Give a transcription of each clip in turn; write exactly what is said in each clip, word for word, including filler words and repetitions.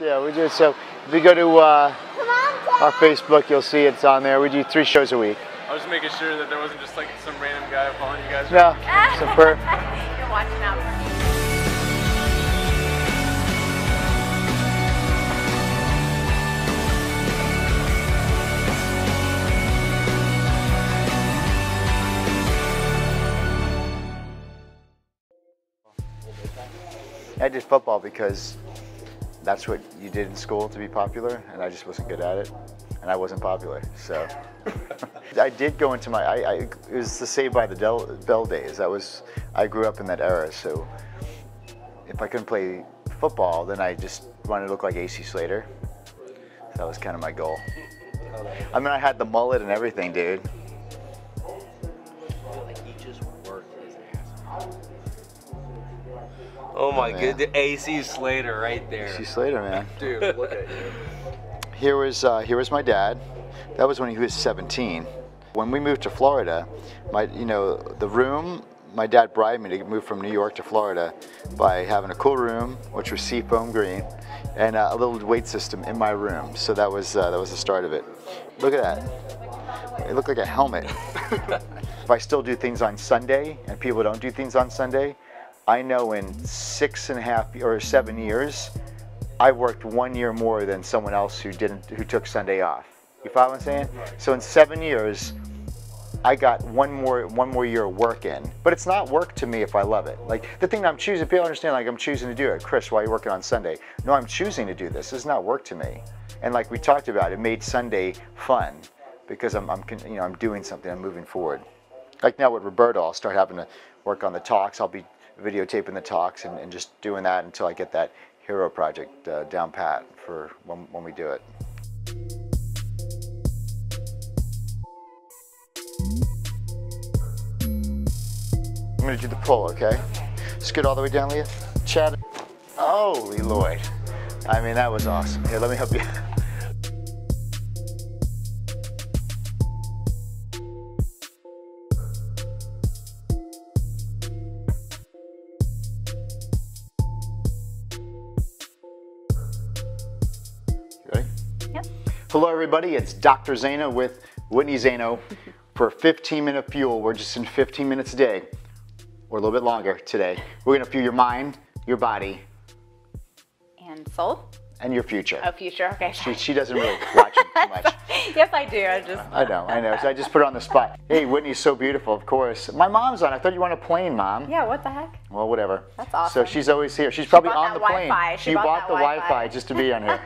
Yeah, we do. So if you go to uh, on, our Facebook, you'll see it's on there. We do three shows a week. I was just making sure that there wasn't just like some random guy following you guys. No, it's a perp. You're watching out for me. I did football because that's what you did in school to be popular, and I just wasn't good at it, and I wasn't popular, so. I did go into my, I, I, it was the Saved by the Bell days. I was, I grew up in that era, so if I couldn't play football, then I just wanted to look like A C Slater. That was kind of my goal. I mean, I had the mullet and everything, dude. Oh my oh, goodness, A C Slater right there. A C Slater, man. Dude, look at you. Here was, uh, here was my dad. That was when he was seventeen. When we moved to Florida, my, you know, the room, my dad bribed me to move from New York to Florida by having a cool room, which was seafoam green, and uh, a little weight system in my room. So that was, uh, that was the start of it. Look at that. It looked like a helmet. If I still do things on Sunday and people don't do things on Sunday, I know in six and a half or seven years, I worked one year more than someone else who didn't, who took Sunday off. You follow what I'm saying? So in seven years, I got one more, one more year of work in. But it's not work to me if I love it. Like the thing that I'm choosing, people understand, like I'm choosing to do it. Chris, why are you working on Sunday? No, I'm choosing to do this. This is not work to me. And like we talked about, it made Sunday fun because I'm, I'm you know, I'm doing something. I'm moving forward. Like now with Roberto, I'll start having to work on the talks. I'll be videotaping the talks and, and just doing that until I get that hero project uh, down pat for when, when we do it. I'm gonna do the pull, okay? Scoot all the way down, Leah. Chad. Holy Lord. I mean, that was awesome. Here, let me help you. Hello everybody, it's Doctor Zaino with Whitney Zaino for fifteen minute fuel. We're just in fifteen minutes a day, or a little bit longer today. We're gonna fuel your mind, your body. And soul? And your future. Oh, future, okay. She, she doesn't really watch it too much. Yes, I do, I just. I know, I know, so I just put her on the spot. Hey, Whitney's so beautiful, of course. My mom's on, I thought you were on a plane, Mom. Yeah, what the heck? Well, whatever. That's awesome. So she's always here. She's probably she on the plane. She, she bought, bought the Wi-Fi just to be on here.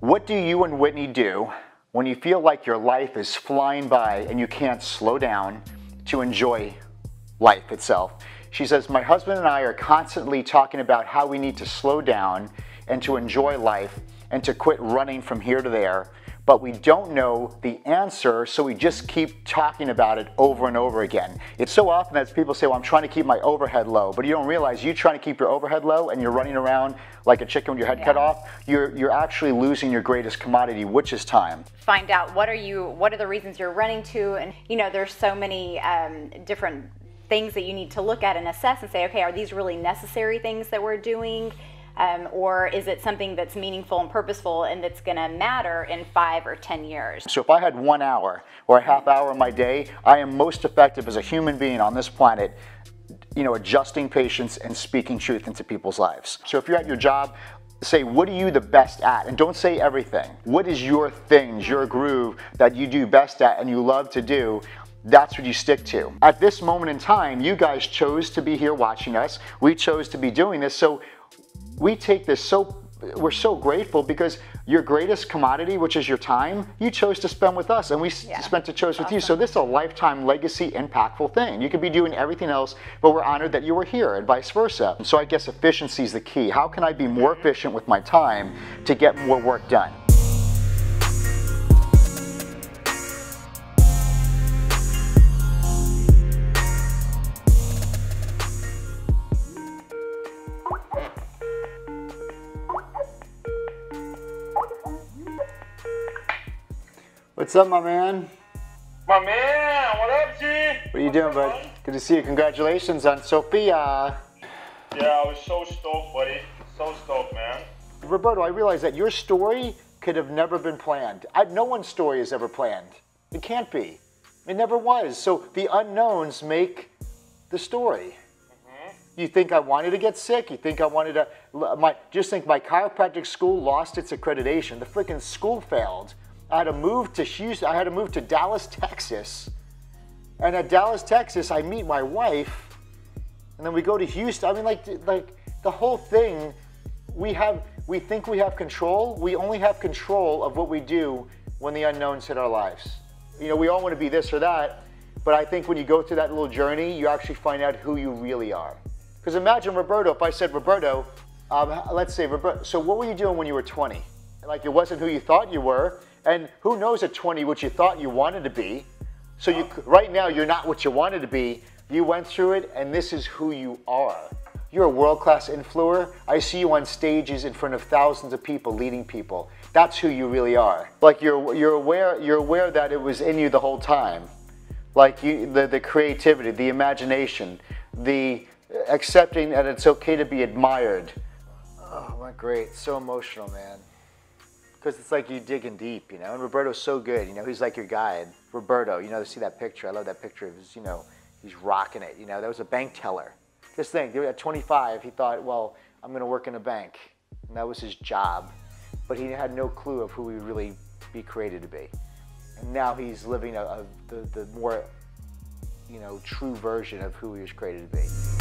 What do you and Whitney do when you feel like your life is flying by and you can't slow down to enjoy life itself? She says, my husband and I are constantly talking about how we need to slow down and to enjoy life and to quit running from here to there, but we don't know the answer, so we just keep talking about it over and over again. It's so often that people say, well, I'm trying to keep my overhead low, but you don't realize you're trying to keep your overhead low and you're running around like a chicken with your head yeah. cut off. You're, you're actually losing your greatest commodity, which is time. Find out what are you, what are the reasons you're running to, and you know, there's so many um, different things that you need to look at and assess and say, okay, are these really necessary things that we're doing? Um, or is it something that's meaningful and purposeful and that's going to matter in five or ten years? So if I had one hour or a half hour of my day, I am most effective as a human being on this planet, you know, adjusting patience and speaking truth into people's lives. So if you're at your job, say, what are you the best at? And don't say everything. What is your things, your groove that you do best at and you love to do? That's what you stick to. At this moment in time, you guys chose to be here watching us. We chose to be doing this. So we take this so, we're so grateful because your greatest commodity, which is your time, you chose to spend with us and we yeah. spent to chose with awesome. you. So this is a lifetime legacy, impactful thing. You could be doing everything else, but we're honored that you were here and vice versa. And so I guess efficiency is the key. How can I be more efficient with my time to get more work done? What's up, my man? My man, what up, G? What are you doing, bud? Good to see you. Congratulations on Sophia. Yeah, I was so stoked, buddy. So stoked, man. Roberto, I realize that your story could have never been planned. I, no one's story is ever planned. It can't be. It never was. So the unknowns make the story. You think I wanted to get sick? You think I wanted to, my, just think my chiropractic school lost its accreditation. The freaking school failed. I had to move to Houston, I had to move to Dallas, Texas. And at Dallas, Texas, I meet my wife, and then we go to Houston. I mean, like, like the whole thing, we have, we think we have control. We only have control of what we do when the unknowns hit our lives. You know, we all want to be this or that, but I think when you go through that little journey, you actually find out who you really are. Because imagine Roberto, if I said, Roberto, um, let's say, Roberto, so what were you doing when you were twenty? Like, it wasn't who you thought you were, and who knows at twenty what you thought you wanted to be. So you, right now, you're not what you wanted to be. You went through it, and this is who you are. You're a world-class influencer. I see you on stages in front of thousands of people, leading people. That's who you really are. Like, you're, you're, aware, you're aware that it was in you the whole time. Like, you, the, the creativity, the imagination, the accepting that it's okay to be admired. Oh my, great, so emotional, man. Because it's like you're digging deep, you know, and Roberto's so good, you know, he's like your guide. Roberto, you know, see that picture, I love that picture of his, you know, he's rocking it, you know, that was a bank teller. Just think, at twenty-five, he thought, well, I'm going to work in a bank, and that was his job, but he had no clue of who he would really be created to be. And now he's living a, a, the, the more, you know, true version of who he was created to be.